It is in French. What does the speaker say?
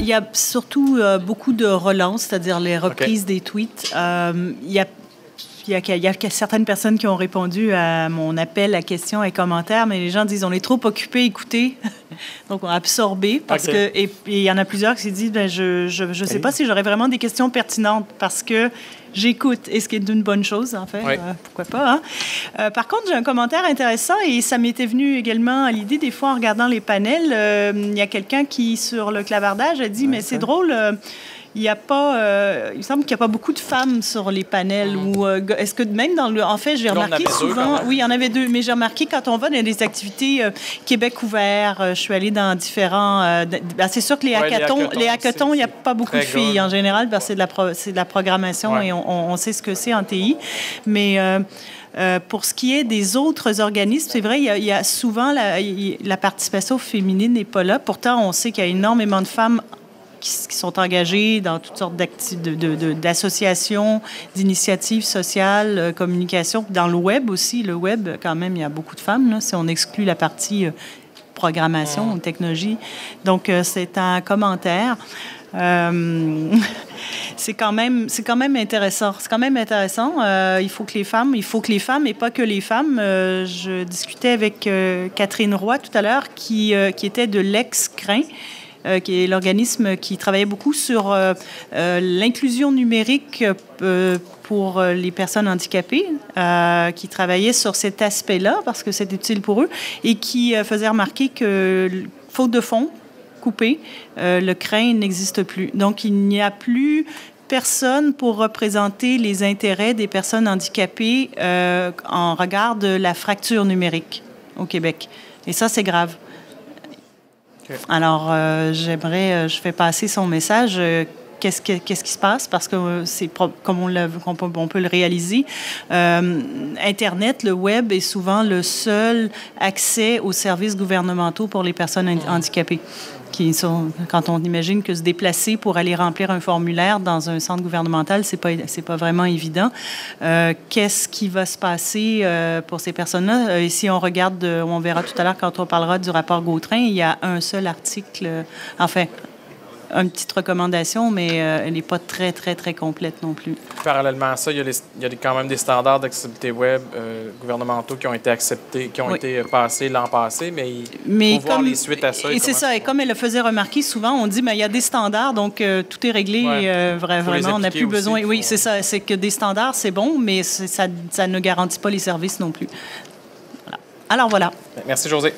Il y a surtout beaucoup de relances, c'est-à-dire les reprises des tweets. Il y a certaines personnes qui ont répondu à mon appel à questions et commentaires, mais les gens disent on est trop occupés à écouter, donc on a absorbé. Parce que, et il y en a plusieurs qui se disent ben, je sais pas si j'aurais vraiment des questions pertinentes parce que j'écoute, et ce qui est une bonne chose, en fait. Pourquoi pas, hein? Par contre, j'ai un commentaire intéressant, et ça m'était venu également à l'idée, des fois, en regardant les panels, il y a quelqu'un qui, sur le clavardage, a dit « Mais c'est drôle, il semble qu'il n'y a pas beaucoup de femmes sur les panels. » ou est-ce que même dans le... En fait, j'ai remarqué souvent... Oui, il y en avait deux, mais j'ai remarqué quand on va dans des activités Québec ouvert, je suis allée dans différents... c'est sûr que les hackathons, il n'y a pas beaucoup de filles, en général, parce que c'est de la programmation, et on sait ce que c'est en TI, mais pour ce qui est des autres organismes, c'est vrai, il y a souvent la participation féminine n'est pas là. Pourtant, on sait qu'il y a énormément de femmes qui sont engagées dans toutes sortes d'associations, d'initiatives sociales, communication, dans le web aussi. Le web, quand même, il y a beaucoup de femmes, là, si on exclut la partie programmation ou technologie. Donc, c'est un commentaire. C'est quand même intéressant. C'est quand même intéressant. Il faut que les femmes, et pas que les femmes. Je discutais avec Catherine Roy tout à l'heure, qui était de l'ex-CRIM, qui est l'organisme qui travaillait beaucoup sur l'inclusion numérique pour les personnes handicapées, qui travaillait sur cet aspect-là parce que c'était utile pour eux, et qui faisait remarquer que, faute de fonds coupés, le CRIM n'existe plus. Donc, il n'y a plus personne pour représenter les intérêts des personnes handicapées en regard de la fracture numérique au Québec. Et ça, c'est grave. Alors, je fais passer son message. Qu'est-ce qui se passe? Parce que, comme on peut le réaliser, Internet, le web, est souvent le seul accès aux services gouvernementaux pour les personnes handicapées. Quand on imagine que se déplacer pour aller remplir un formulaire dans un centre gouvernemental, c'est pas vraiment évident. Qu'est-ce qui va se passer pour ces personnes-là? Et si on regarde, on verra tout à l'heure quand on parlera du rapport Gautrin, il y a un seul article, enfin, une petite recommandation, mais elle n'est pas très, très, très complète non plus. Parallèlement à ça, il y a quand même des standards d'accessibilité web gouvernementaux qui ont été acceptés, qui ont été passés l'an passé, mais il faut voir les suites à ça. Et c'est ça. Et comme elle le faisait remarquer souvent, on dit, mais il y a des standards, donc tout est réglé. Vraiment, on n'a plus besoin. Oui, c'est ça. C'est que des standards, c'est bon, mais ça ne garantit pas les services non plus. Voilà. Alors, voilà. Merci, Josée.